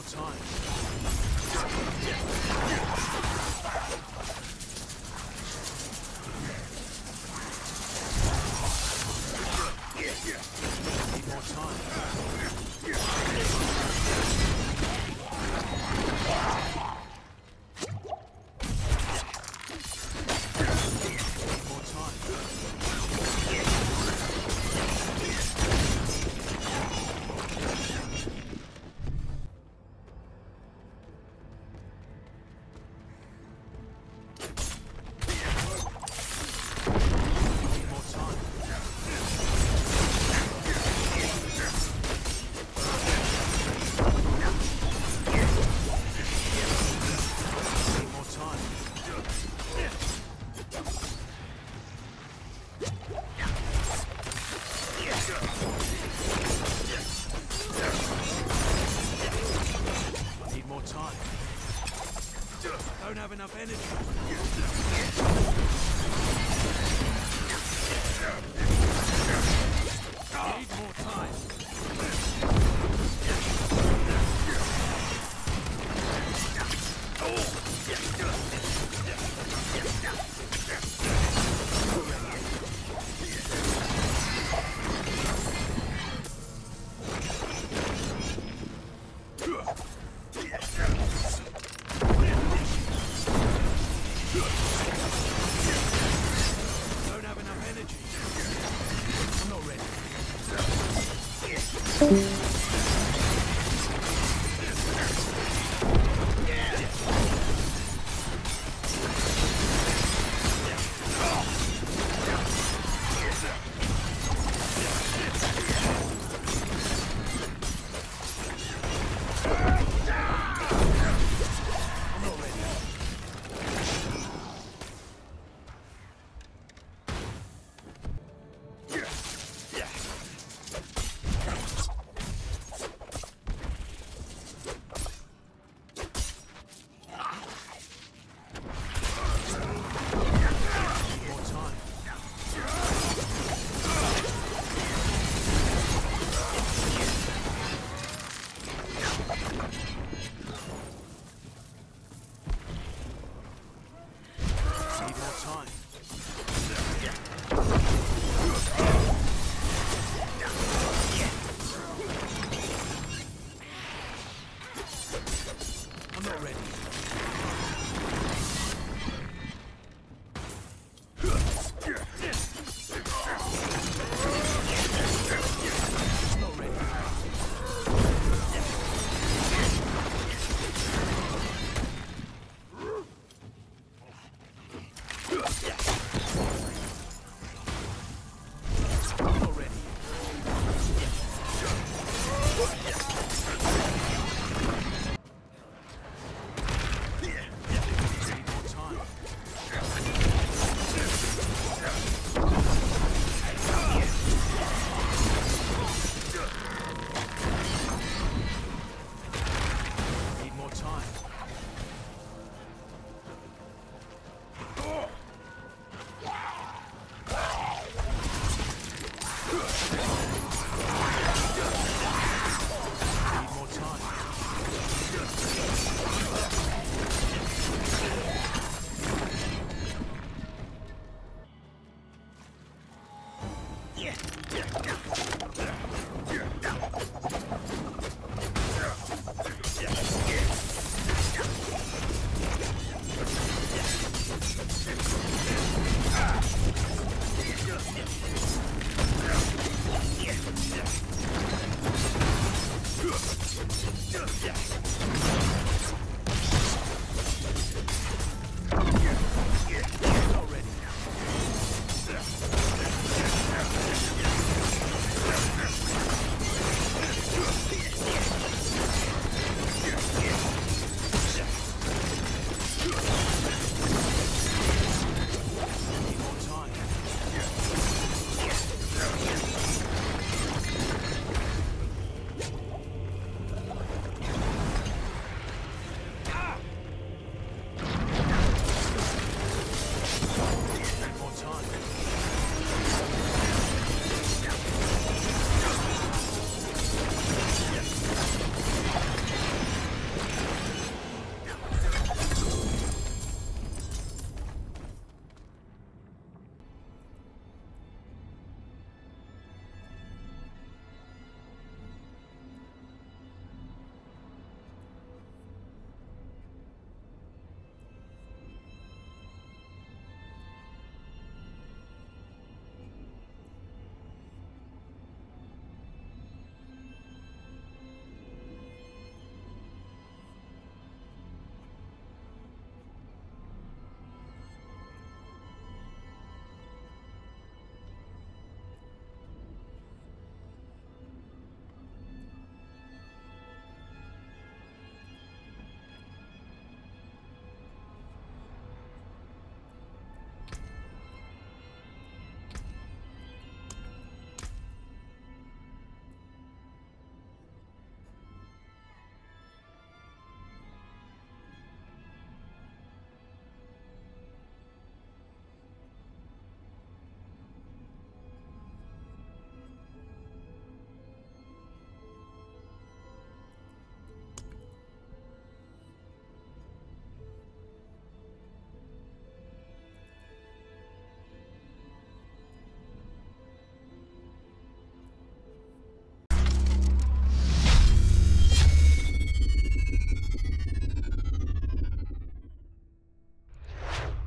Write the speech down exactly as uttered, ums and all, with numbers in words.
more time. Don't have enough energy. Need more time. Yeah.